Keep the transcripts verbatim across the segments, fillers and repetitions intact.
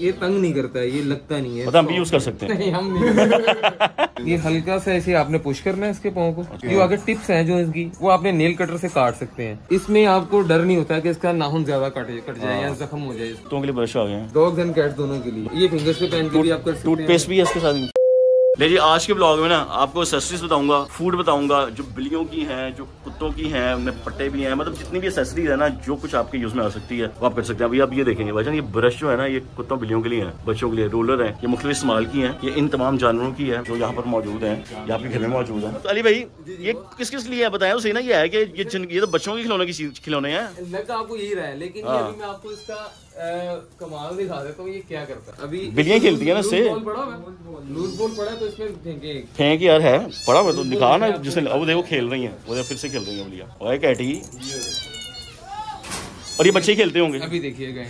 ये तंग नहीं करता है, ये लगता नहीं है, हम भी यूज कर सकते हैं। नहीं, हम नहीं। ये हल्का सा ऐसे आपने पुश करना है इसके पाँव को। जो आगे टिप्स हैं जो इसकी, वो आपने नेल कटर से काट सकते हैं। इसमें आपको डर नहीं होता है कि इसका नाखून ज्यादा कट जाए या जख्म हो जाए। तो के लिए ब्रश आ गए डॉग्स एंड कैट्स दोनों के लिए। ये फिंगर्स पे पहन के भी आप कर सकते हैं। टूथपेस्ट भी है इसके साथ। देखिए आज के ब्लॉग में ना आपको एक्सेसरीज बताऊंगा, फूड बताऊंगा, जो बिल्लियों की हैं, जो कुत्तों की हैं, उनमें पट्टे भी हैं, मतलब जितनी भी एक्सेसरीज है ना, जो कुछ आपके यूज में आ सकती है वो आप कर सकते हैं। अभी आप ये देखेंगे भाईजान, ये ब्रश जो है ना, ये कुत्तों बिल्लियों के लिए है, बच्चों के लिए, रोलर है, ये मुख्तलिफ इस्तेमाल की है, ये इन तमाम जानवरों की है जो यहाँ पर मौजूद है, ये आपके घर में मौजूद है। तो अली भाई ये किस किस लिए है बताया सही ना, ये है की ये ये तो बच्चों के खिलौने की खिलौने हैं, आपको यही रहा है। लेकिन आपको इसका कमाल दिखा देता हूँ, ये क्या करता है। अभी बिल्लियाँ खेलती है ना, इससे लूज बॉल पड़ा तो इसमें फेंक यार है पड़ा हुआ, तो दिखा ना जिसने। अब देखो खेल रही है, वो फिर से खेल रही है बिल्लियाँ। और कैटी और ये बच्चे ही खेलते होंगे। अभी देखिएगा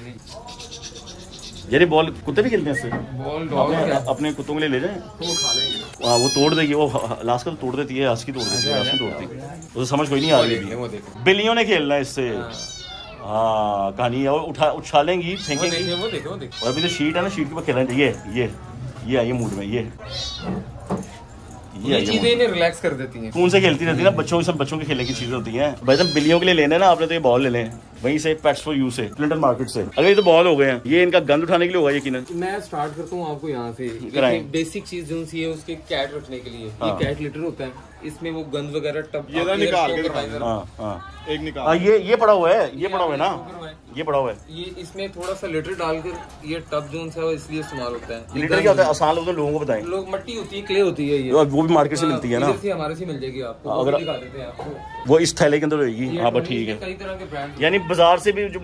यार, बॉल कुत्ते भी खेलते हैं इससे। बॉल डॉग अपने कुत्तों के लिए ले जाए तो खा लेंगे। हाँ वो तोड़ देगी, वो लास्ट का तोड़ देती है, आस्की तोड़ देती है, आस्की तोड़ती है, उसे समझ कोई नहीं आ रही। बिल्लियों ने खेलना है इससे। हाँ कहानी है, वो उठा उछालेंगी, फेंकेंगी। वो देखो देखो, और अभी तो शीट है ना, शीट के ऊपर खेलना चाहिए। ये ये आइए मूड में, ये ये चीजें इन्हें रिलैक्स कर देती हैं। कौन से खेलती रहती है ना, बच्चों सब बच्चों के खेलने की चीजें होती हैं। भाई साहब बिल्लियों के लिए लेना है ना आपने, तो ये बॉल ले लें वहीं से, पेट्स फॉर यू से, क्लिंटन मार्केट से। अगर ये तो बॉल हो गए हैं, ये इनका गंद उठाने के लिए होगा यकीनन। मैं स्टार्ट करता हूँ आपको यहाँ से। बेसिक चीज जो है उसके कैट रखने के लिए, ये कैट लिटर होता है, इसमें वो गंद वगैरह टब ये निकाल के एक निकाल, ये ये पड़ा हुआ है, ये पड़ा हुआ है ना, ये पड़ा हुआ है। ये इसमें थोड़ा सा लेटर डालकर ये टब जोन सा इसलिए इस्तेमाल होता है। लेटर क्या होता है, आसान लोग लोगों को बताएं। लोग मट्टी होती है, क्ले होती है, ये वो भी मार्केट से मिलती है ना, हमारे से मिल जाएगी आपको। अगर दिखा देते हैं आपको, वो इस थैले के अंदर रहेगी। हाँ ठीक है, कई तरह के ब्रांड, यानी बाजार से भी जो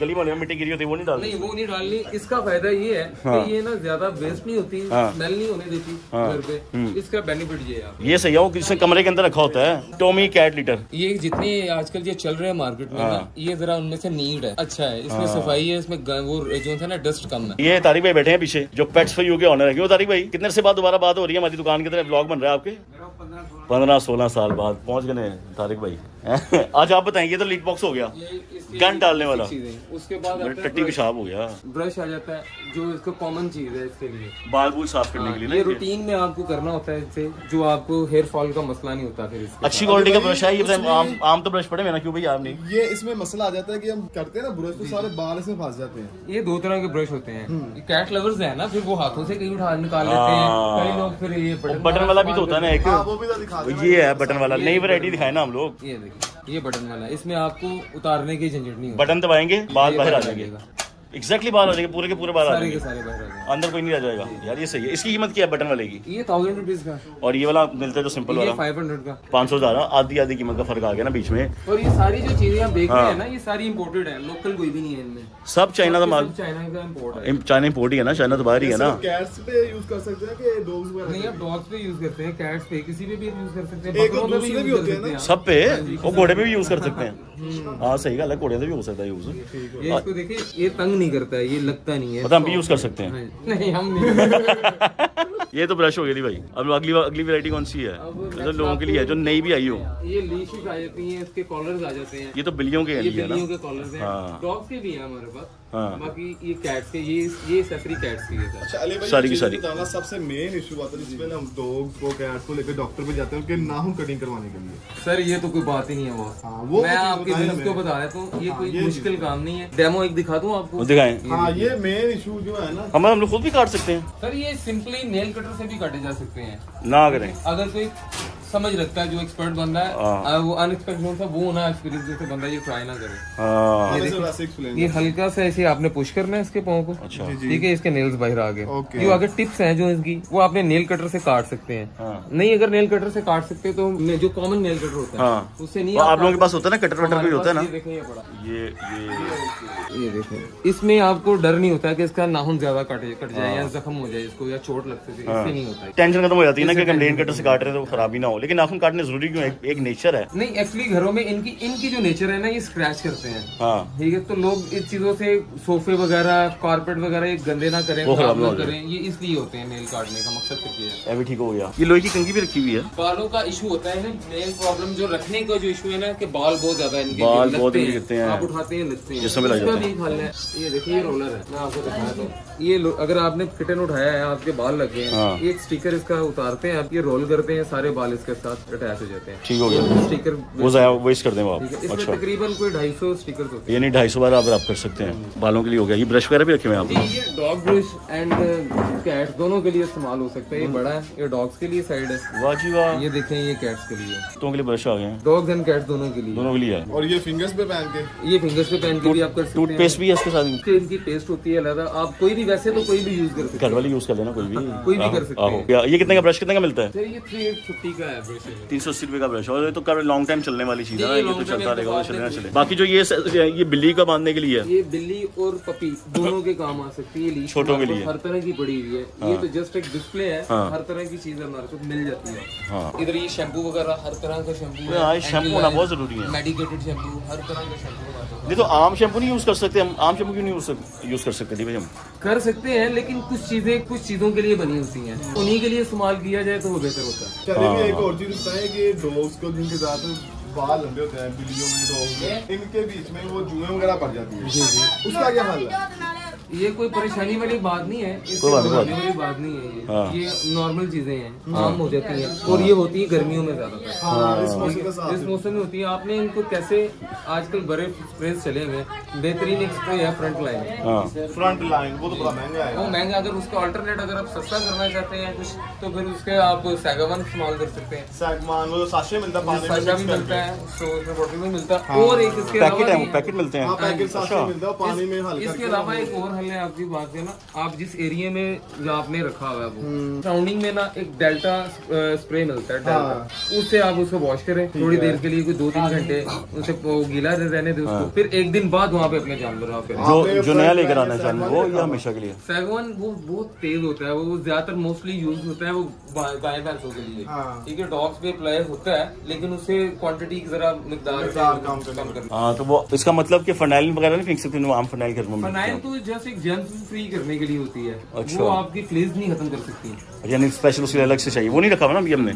गली मोहल्ले में मिट्टी गिरी होती है वो नहीं डालनी, वो नहीं डालनी। इसका फायदा ये है ये ना ज्यादा वेस्ट नहीं होती, स्मेल नहीं होने देती घर पे, इसका बेनिफिट ये है। ये सही है, इसने कमरे के अंदर रखा होता है। टॉमी कैट लीटर, ये जितने आजकल ये चल रहे हैं मार्केट में ना, ये जरा उनमें से नीड है, अच्छा है, इसमें सफाई है, इसमें वो जो था ना डस्ट कम है। ये तारिक भाई बैठे हैं पीछे, जो पेट्स फॉर यू के ऑनर है। क्यों तारिक भाई, कितने से बाद दोबारा बात हो रही है हमारी दुकान की तरफ, ब्लॉग बन रहा है आपके। पंद्रह सोलह साल बाद पहुँच गए तारिक भाई। आज आप बताएं, ये तो लीड बॉक्स हो गया, गन डालने वाला, उसके बाद टट्टी पेशाब हो गया, ब्रश आ जाता है जो इसका कॉमन चीज है इसके लिए, बाल बूल साफ करने के लिए। ये रूटीन में आपको करना होता है इससे, जो आपको हेयर फॉल का मसला नहीं होता। फिर अच्छी क्वालिटी का ब्रश है ये, आम आम तो ब्रश पड़े मेरा क्यों भाई आप नहीं। ये इसमें मसला आ जाता है कि हम करते हैं ना ब्रश तो सारे बाल इसमें फंस जाते हैं। ये दो तरह के ब्रश होते हैं, कैट लवर्स है ना, फिर वो हाथों से कहीं उठा निकाल लेते हैं, कई लोग फिर ये बटन वाला भी तो होता है ना एक, ये है बटन वाला, नई वैरायटी दिखाए ना हम लोग। ये ये बटन वाला, इसमें आपको उतारने की झंझट नहीं होती, बटन दबाएंगे बाल बाहर आ जाएंगे। एक्जैक्टली बाल आ जाएंगे, पूरे के पूरे बाल आ जाएंगे, सारे बाहर आ जाएंगे, अंदर कोई नहीं आ जाएगा। यार ये सही है। इसकी कीमत क्या है बटन वाले की? ये थाउजेंड रुपीज का, और ये वाला मिलता है जो सिंपल वाला फाइव हंड्रेड का, पाँच सौ हजार। आधी आधी कीमत का फर्क आ गया ना बीच में। और ये सारी जो चीजें आप देख रहे हैं ना, ये सारी इम्पोर्टेड है, लोकल कोई भी नहीं है इनमें, सब चाइना का माल, चाइना का इम्पोर्ट है, चाइना इम्पोर्ट ही है ना, चाइना तो बाहर ही है ना। कैट्स पे यूज कर सकते हैं कि डॉग्स पे? नहीं आप डॉग्स पे यूज करते हैं, कैट्स पे, किसी पे भी यूज कर सकते हैं, बकरों पे भी यूज करते हैं, सब पे, वो घोड़े पे भी यूज कर सकते हैं। हाँ सही है, घोड़े पे भी हो सकता है यूज। ये इसको देखिए, ये तंग नहीं करता है, ये लगता नहीं है, हम भी यूज कर सकते हैं। नहीं हम नहीं। ये तो ब्रश हो गई भाई। अब अगली अगली वैरायटी कौन सी है मतलब लोगों के लिए जो नई भी आई हो? ये लीशेस आ जाती हैं, इसके कॉलर्स आ जाते हैं, ये तो बिल्लियों के हैं ना, डॉग्स के भी हैं हमारे पास। हाँ। बाकी ये कैट्स के, ये ये एक्सेसरी कैट्स की है। अच्छा अली भाई सारी की सारी सबसे मेन इशू आता है जिसमें हम डॉग्स को कैट्स को लेकर डॉक्टर पे जाते हैं उनके नाखून कटिंग करवाने के लिए। सर ये तो कोई बात ही नहीं है वो। हाँ, वो मैं आपके व्यूअर्स को बता देता हूँ, ये कोई मुश्किल काम नहीं है। डेमो एक दिखा दूँ आपको, दिखाएं। ये मेन इशू जो है ना, हम हम लोग खुद भी काट सकते हैं सर, ये सिंपली नेल कटर से भी काटे जा सकते हैं ना। करें अगर कोई समझ रखता है, जो एक्सपर्ट बंदा है वो अनएक्सपेक्टेड था, वो ना एक्सपीरियंस जैसे बंदा ये ट्राई ना करे। ये हल्का सा ऐसे आपने पुश करना है इसके पाँव को, ठीक है, इसके नेल्स बाहर आ गए। जो आगे टिप्स हैं जो इसकी, वो आपने नेल कटर से काट सकते हैं। नहीं अगर नेल कटर से काट सकते तो जो कॉमन नेल कटर होता है उससे नहीं, आप लोगों के पास होता है ना कटर वटर भी होता है ना। ये देखें, इसमें आपको डर नहीं होता है कि इसका नाखून ज्यादा कटे कट जाए या जख्म हो जाए इसको, या चोट लगती है, इससे नहीं होता है। टेंशन खत्म हो जाती है ना कि हम नेल कटर से काट रहे हैं तो खराबी ना हो। लेकिन नाखून काटने जरूरी क्यों? एक, एक नेचर है। नहीं एक्चुअली घरों में इनकी इनकी जो नेचर है ना, ये स्क्रैच करते हैं। हाँ। ठीक है, तो लोग इस चीजों से सोफे वगैरह कारपेट वगैरह ये गंदे ना करें, खराब ना करें, ये इसलिए होते हैं। नेल काटने का मकसद क्या है? अभी ठीक हो गया। ये लोहे की कंघी भी रखी हुई है। बालों का इशू होता है ना, नेल प्रॉब्लम जो रखने का जो इशू है ना, कि बाल बहुत ज्यादा इनके बाल बहुत गिरते हैं, आप उठाते हैं, लगते हैं, होता है। ये देखिए ये रोलर है, मैं आपको दिखाता हूँ। ये अगर आपने किटन उठाया है, आपके बाल लगे हैं, एक स्टिकर इसका उतारते हैं, आप ये रोल करते हैं, सारे बाल इसके साथ अटैच हो जाते हैं। ठीक हो गया। स्टिकर वो वेस्ट कर दें। अच्छा, तकरीबन कोई ढाई सौ स्टिकर होते हैं, यानी ढाई सौ बार आप रब कर सकते हैं। बालों के लिए हो गया। ये ब्रश वगैरह भी रखे हुए हैं आप? डॉग ब्रश एंड कैट्स दोनों के लिए इस्तेमाल हो सकता है। ये बड़ा है, ये डॉग्स के लिए साइड है। वाह जी वाह। ये देखें ये कैट्स के लिए, दोनों के लिए ब्रश आ गए हैं। डॉग्स एंड कैट्स दोनों के लिए, दोनों के लिए। और ये फिंगर्स पे पहन के, ये फिंगर्स पे पहन के भी आप कर सकते हैं। टूथपेस्ट भी है इसके साथ, इनकी पेस्ट होती है अलग। आप कोई भी, वैसे तो कोई भी यूज कर सकते हैं, घर वाले यूज कर लेना, कोई भी कोई भी कर सकते हैं। ये कितने का ब्रश, कितने का मिलता है? ये तीन सौ पचास का है ब्रश, तीन सौ अस्सी रुपए का ब्रश। और ये तो काफी लॉन्ग टाइम चलने वाली चीज है, ये तो चलता रहेगा, चलना चले। बाकी जो ये ये बिल्ली का बांधने के लिए है, ये बिल्ली और पपी दोनों के काम आ सकती है, छोटों के लिए हर तरह की पड़ी हुई है। ये तो जस्ट एक डिस्प्ले है, हर तरह की चीज हमारे को मिल जाती है इधर। ये शैम्पू वगैरह, हर तरह का शैम्पू है। शैम्पू होना बहुत जरूरी है, मेडिकेटेड शैम्पू, हर तरह का शैम्पू। नहीं तो आम शैम्पू नहीं यूज कर सकते हम? आम शैम्पू क्यों नहीं यूज कर सकते? भाई हम कर सकते हैं, लेकिन कुछ चीजें कुछ चीजों के लिए बनी होती हैं, उन्हीं के लिए इस्तेमाल किया जाए तो वो बेहतर होता है। चलिए भी एक और चीज बताएं कि डॉग्स को जिनके साथ बाल लंबे होते हैं, बिल्लियों में, डॉग्स में, इनके बीच में वो जुएं वगैरह पड़ जाती है, उसका क्या हाल है? ये कोई परेशानी वाली बात नहीं है, इससे परेशानी वाली बात नहीं है। हाँ। ये नॉर्मल चीजें हैं, आम हो जाती हैं। और ये होती है गर्मियों में ज्यादातर। हाँ। इस मौसम में होती है। आपने इनको कैसे, आजकल बड़े स्प्रेज चले हुए, बेहतरीन एक स्प्रे है फ्रंट लाइन। फ्रंट लाइन वो तो बड़ा महंगा है, वो महंगा। अगर उसका अल्टरनेट अगर आप सस्ता करना चाहते हैं कुछ, तो फिर उसके आप सैगवान इस्तेमाल कर सकते हैं। सैगवान वो साशे मिलता है, साशा भी मिलता है, स्टोर में बॉटल में मिलता है। और एक इसके अलावा पैकेट मिलते हैं, पैकेट साशा मिलता है पानी में हल्का। इसके अलावा एक और है आपकी बात है ना, आप जिस एरिया में आपने रखा हुआ है वो सराउंडिंग में ना एक डेल्टा स्प्रे मिलता है, डेल्टा, उससे आप उसको वॉश करें थोड़ी देर के लिए, कोई दो तीन घंटे उसे गीला रहने दें उसको, फिर एक दिन बाद वहाँ पे अपने जानवर आप करें। जो नया लेकर आना चाहिए वो, या हमेशा के लिए? सैगवान वो बहुत तेज होता है, वो ज्यादातर मोस्टली यूज होता है वो गाय भैंसों के लिए, ठीक है। डॉग्स पे अप्लाई होता है, लेकिन उसे क्वान्टिटी की जरा मिकदार कम करना। तो वो इसका मतलब कि फनाइल वगैरह नहीं फेंक सकते? एक जंस फ्री करने के लिए होती है। अच्छा। वो आपकी फ्लेज नहीं खत्म कर सकती, यानी स्पेशल उसके अलग से चाहिए, वो नहीं रखा हुआ ना अभी हमने।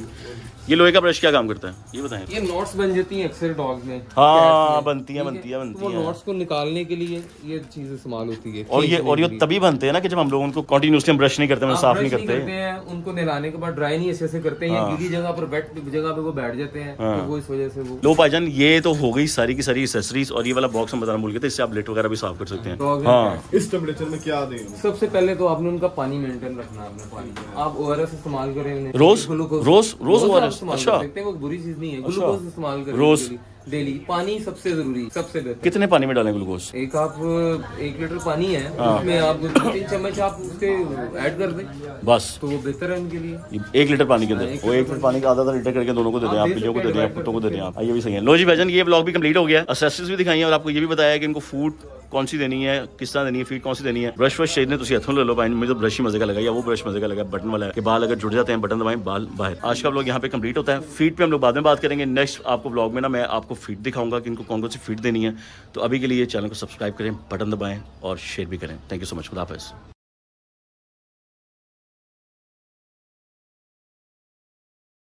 ये लोहे का ब्रश क्या काम करता है, ये बताएं? ये नॉट्स बन जाती हैं अक्सर डॉग्स में। हाँ, बनती है, बनती है, बनती है। वो नॉट्स को निकालने के लिए ये चीज इस्तेमाल होती है। और ये और ये तभी बनते हैं ना कि जब हम लोग उनको कंटिन्यूअसली ब्रश नहीं करते, साफ नहीं करते हैं, उनको नहलाने के बाद ड्राई नहीं अच्छे से करते हैं, गीली जगह पर बैठ जगह पे वो बैठ जाते हैं, वो इस वजह से वो। लो भाईजान, ये तो हो गई सारी की सारी एक्सेसरीज। और ये वाला बॉक्स हम बताना भूल गए थे, इससे आप लेट वगैरह भी साफ कर सकते हैं। इस टेम्परेचर में क्या दें? सबसे पहले तो आपने उनका पानी मेंटेन रखना है, आप ओ आर एस इस्तेमाल करें, रोज रोज रोज ओ आर एस। अच्छा। देखते हैं, वो बुरी चीज नहीं है। ग्लूकोज इस्तेमाल करें रोज डेली। पानी सबसे जरूरी, सबसे बेहतर। कितने पानी में डालें ग्लूकोज? एक आप एक लीटर पानी है, उसमें आप तीन चम्मच आप उसके ऐड कर दें बस, तो वो बेहतर है उनके लिए। एक लीटर पानी के अंदर वो एक लीटर पानी का आधा आधा लीटर करके दोनों को दे दें आप, बिल्लियों को दे दें आप, कुत्तों को दे दें आप। ये भी सही है। लो जी भाईजान, ये ब्लॉग भी कंप्लीट हो गया, एक्सेसरीज भी दिखाई और आपको ये भी बताया कि इनको फूड कौन सी देनी है, किस तरह देनी है, फीड कौन सी देनी है। ब्रश वश शेड ने तुम हथों ले लो भाई, मुझे तो ब्रश ही मजे का लगा, या वो ब्रश मजे का लगा बटन वाला है कि बाल अगर जुड़ जाते हैं बटन दबाएं बाल बाहर। आज का ब्लॉग यहाँ पे कंप्लीट होता है। फीड पे हम लोग बाद में बात करेंगे। नेक्स्ट आपको ब्लॉग में ना मैं आपको फीड दिखाऊंगा कि इनको कौन कौन सी फीड देनी है। तो अभी के लिए चैनल को सब्सक्राइब करें, बटन दबाएं और शेयर भी करें। थैंक यू सो मच, खुदा हाफिज़।